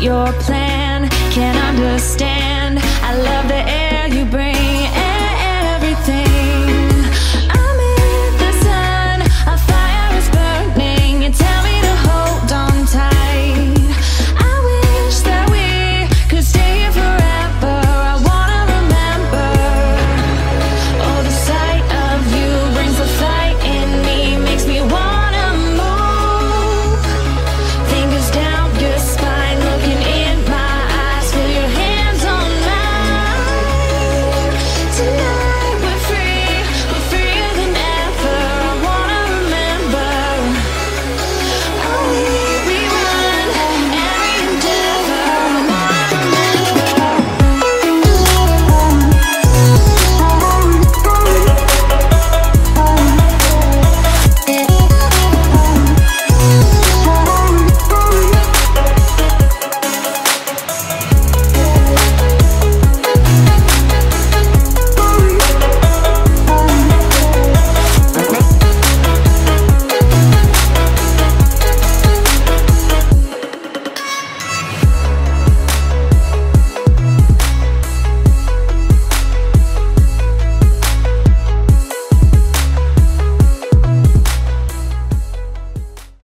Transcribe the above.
Your plan, can't understand. I love the